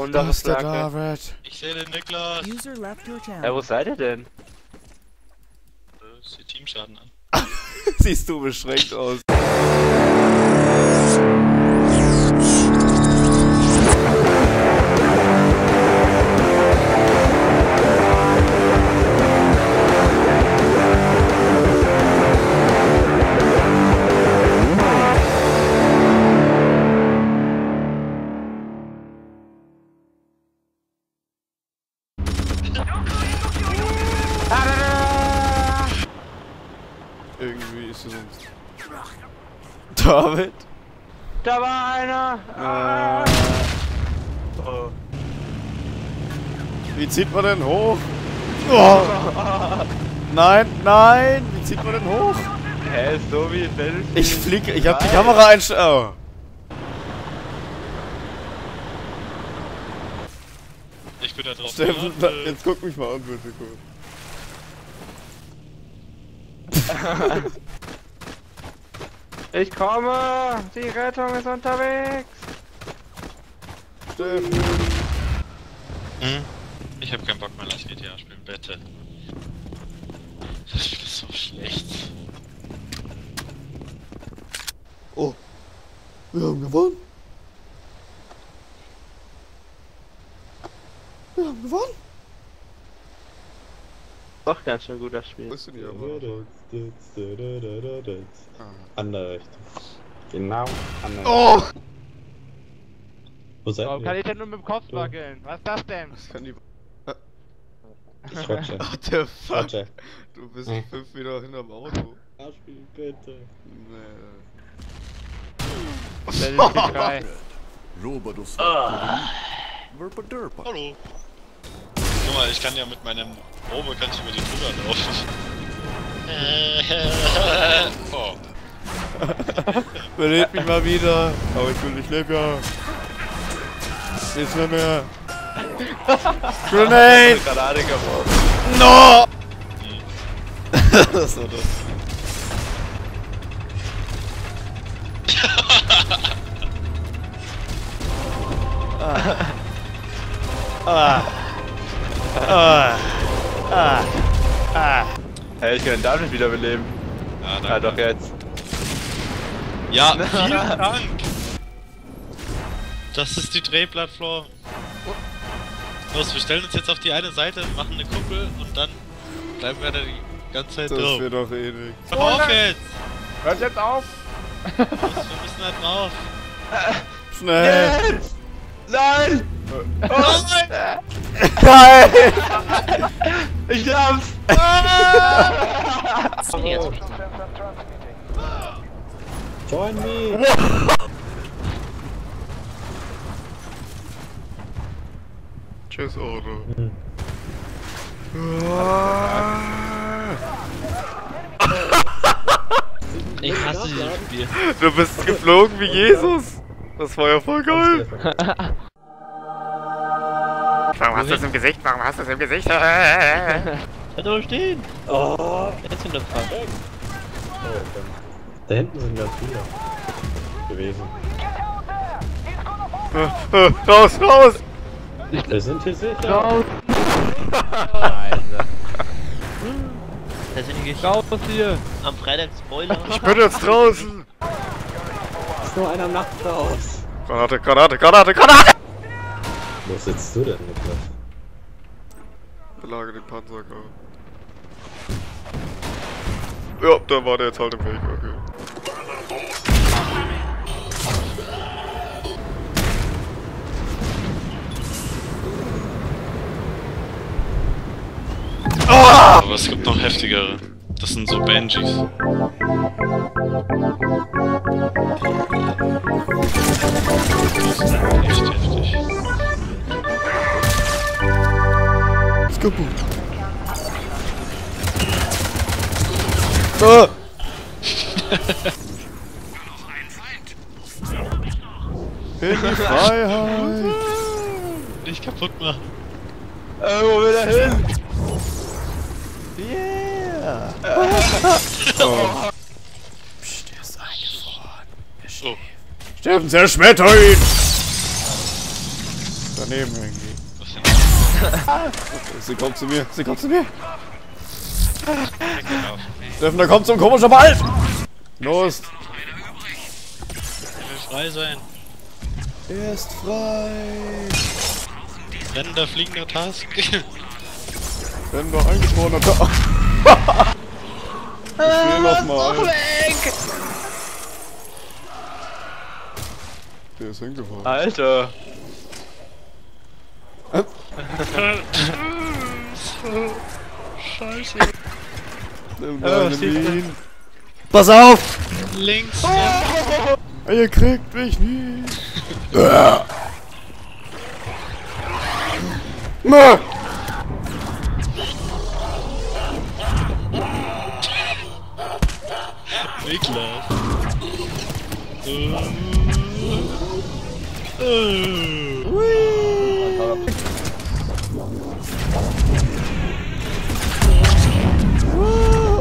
Und da ist der David. Ich sehe den Niklas. Wo seid ihr denn? Das ist der Teamschaden an. Siehst du beschränkt aus. Irgendwie ist es uns. David? Da war einer! Ah. Oh. Wie zieht man denn hoch? Oh. Nein, nein! Wie zieht man denn hoch? Hä, ist so wie in Battlefield. Ich fliege, ich hab die Kamera einstellen. Oh. Ich bin da drauf. Steffen, jetzt guck mich mal an, bitte. Ich komme! Die Rettung ist unterwegs! Steffen! Hm? Ich hab keinen Bock mehr, lass GTA spielen, bitte. Das Spiel ist so schlecht. Oh! Wir haben gewonnen! Wir haben gewonnen! Doch, ganz schön gut das Spiel. Was ist denn hier? Andere Richtung. Genau, andere Richtung. Wo seid ihr? Warum kann ich denn nur mit dem Kopf wackeln? Was ist das denn? Das kann die... Ich rutsche. What the fuck? Du bist 5 Meter hinterm Auto. Das Spiel, bitte. Nee. Das ist GTA 3. Hallo. Guck mal, ich kann ja mit meinem Robo kann ich über die Brüder laufen. Oh. Belebt mich mal wieder. Aber ich will nicht leben, ja. Nichts mehr mehr. Grenade! Granate kaputt. No! Das war das. Ah. Hey, ich kann den David wiederbeleben. Ja, ja, doch jetzt. Ja, vielen Dank! Das ist die Drehplattform. Los, wir stellen uns jetzt auf die eine Seite, machen eine Kuppel und dann bleiben wir da die ganze Zeit drauf. Das wird doch ewig. Auf jetzt! Hört jetzt auf! Los, wir müssen halt drauf. Schnell! Jetzt. Nein! Oh nein! Nein! Ich hab's! Oh. Join me! Tschüss, Auto. Ich hasse dieses Spiel. Du bist geflogen wie Jesus! Das war ja voll geil! Warum hast du das im Gesicht? Warum hast du das im Gesicht? Bleib doch stehen! Oh! Jetzt sind das fast. Da hinten sind ganz viele gewesen. Raus, raus! Wir sind hier sicher! Raus! Alter! Da sind die Raus hier! Am Freitag Spoiler! Ich bin jetzt draußen! Ist nur einer am Nacht raus! Granate, Granate, Granate, Granate! Wo sitzt du denn, Niklas? Belage den Panzer, komm. Ja, da war der jetzt halt im Weg, okay. Aber es gibt noch heftigere. Das sind so Banshees. Das ist echt heftig. Kaputt. Ah! In die Freiheit! Nicht kaputt machen! Wo will er hin? Yeah! Oh. Psst, der ist eingefroren. Steffen, zerschmetter ihn! daneben irgendwie. Sie kommt zu mir, sie kommt zu mir. Steffen, da kommt so ein komischer Ball! Los! Er will frei sein. Er ist frei! Rennender, fliegender Task. Rennender, eingeschworener Task. Ich will nochmal. Der ist hingefallen. Alter! Scheiße! Nimm deine Minen! Pass auf! Links! Oh. Ihr kriegt mich nie! Mö! Niklas!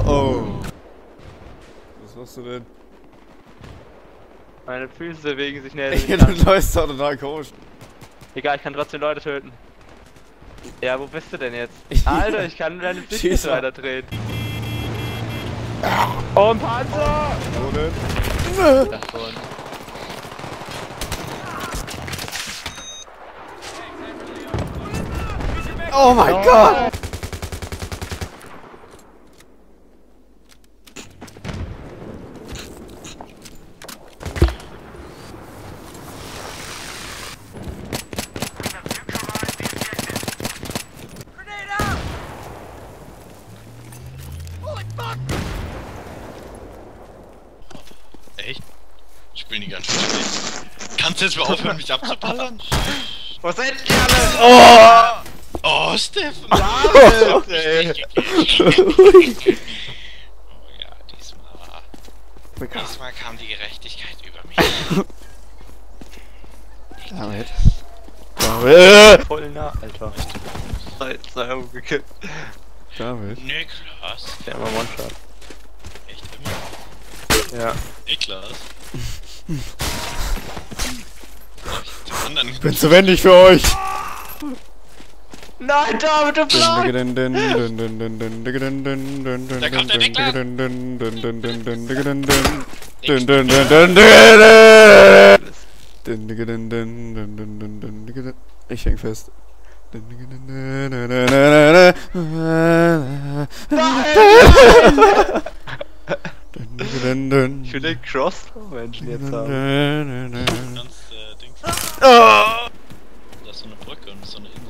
Oh. Was machst du denn? Meine Füße bewegen sich näher. Ey, du läufst doch total komisch. Egal, ich kann trotzdem Leute töten. Ja, wo bist du denn jetzt? Alter, ich kann deine Füße weiterdrehen. Oh, ein Panzer! Wo denn? Da vorne. Oh mein Gott! Echt? Ich bin die ganze Zeit nicht. Kannst du jetzt mal aufhören, mich abzuballern? Was seid ihr alle? Oh! Oh, Steffen! Oh, ey! Oh ja, diesmal kam die Gerechtigkeit über mich. David. David! Voll nah, Alter. Sei umgekippt. David. Niklas. Der immer One-Shot. Echt immer? Ja. Niklas? Ich bin zu wendig für euch! Nein, David, du Blau! Da kommt der Niklas! Ich häng fest. Nein! Ich will den Crossbow-Menschen jetzt haben. Das ist so eine Brücke und so eine Insel.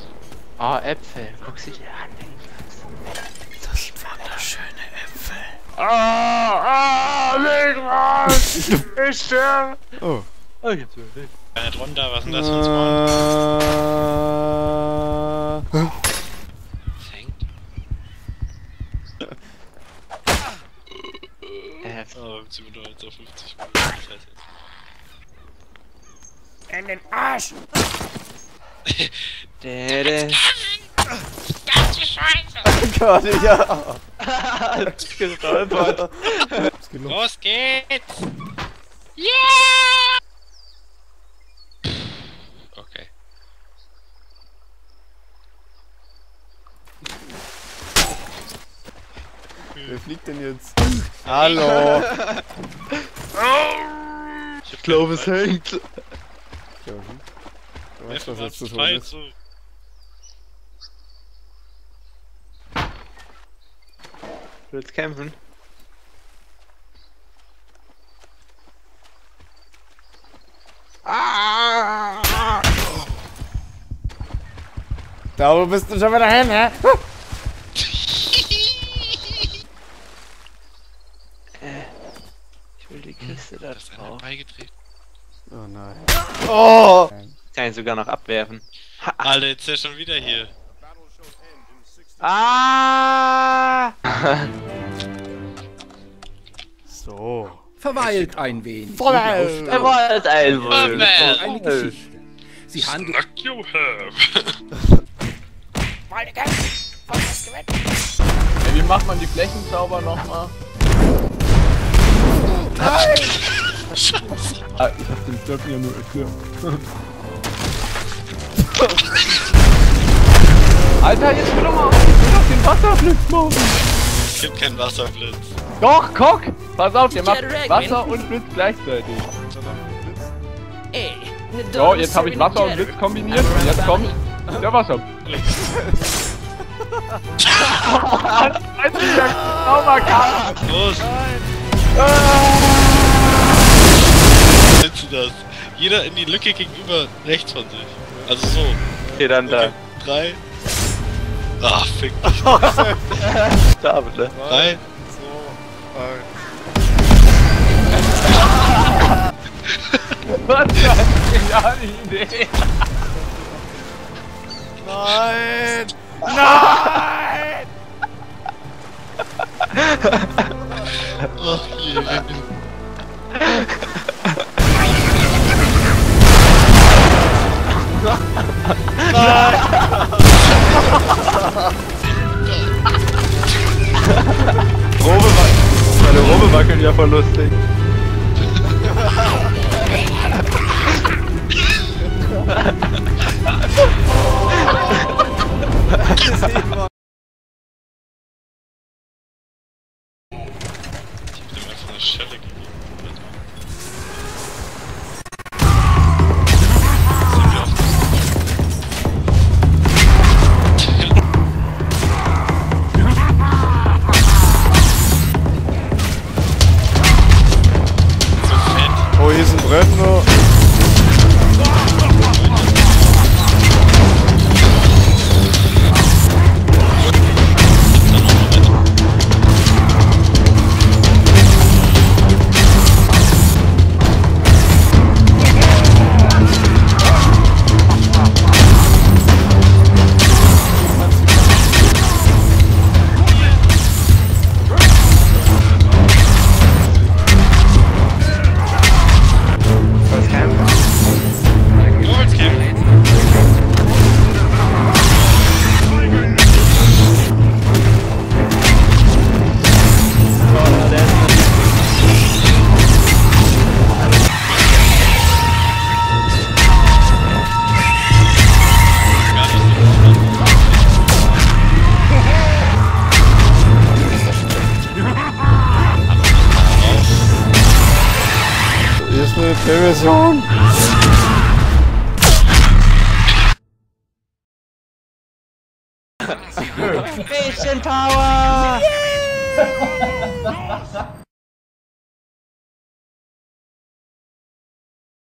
Ah, oh, Äpfel, guck sie dir an, Niklas. Das sind wunderschöne Äpfel. Ah, Niklas! Ich sterbe! Oh. Oh, jetzt will ich. Keine drunter, was denn das für ein Spawn? Was hängt? Oh, sie bedeutet so 50 Minuten. In den Arsch! Dede. Ganze Scheiße! Oh Gott, ja! Gestolpert! Los geht's! Yeah! Okay. Wer fliegt denn jetzt? Hallo! Ich glaube, es hängt! Weißt du, was jetzt zu tun ist? Du willst kämpfen? Ah! Da wo bist du schon wieder hin, hä? Ich will die Kiste da drauf. Oh nein. Oh! Kann ich sogar noch abwerfen. Alter, jetzt ist er schon wieder hier. Ah! So. Verweilt ein wenig. Verweilt ein wenig. Eine Geschichte. Sie handelt. Meine Gäste! Wie macht man die Flächenzauber nochmal? Nein! Scheiße! Ah, ich hab den Dirk ja nur erklärt. Alter, jetzt will doch mal auf den Wasserblitz machen. Es gibt keinen Wasserblitz. Doch, guck! Pass auf, der macht Wasser und Blitz gleichzeitig. So, jetzt habe ich Wasser und Blitz kombiniert und jetzt kommt der Wasserblitz. Los! Willst du das? Jeder in die Lücke gegenüber rechts von sich. Also so. Okay, dann da. 3. Ah, fick dich. Da, bitte. 3. 2. 1. Was für eine geniale Idee! Nein! Nein! Ach je. Nein! Meine Robe wackelt ja voll lustig. Oh, hier ist ein Brett nur. Television. Patient Power!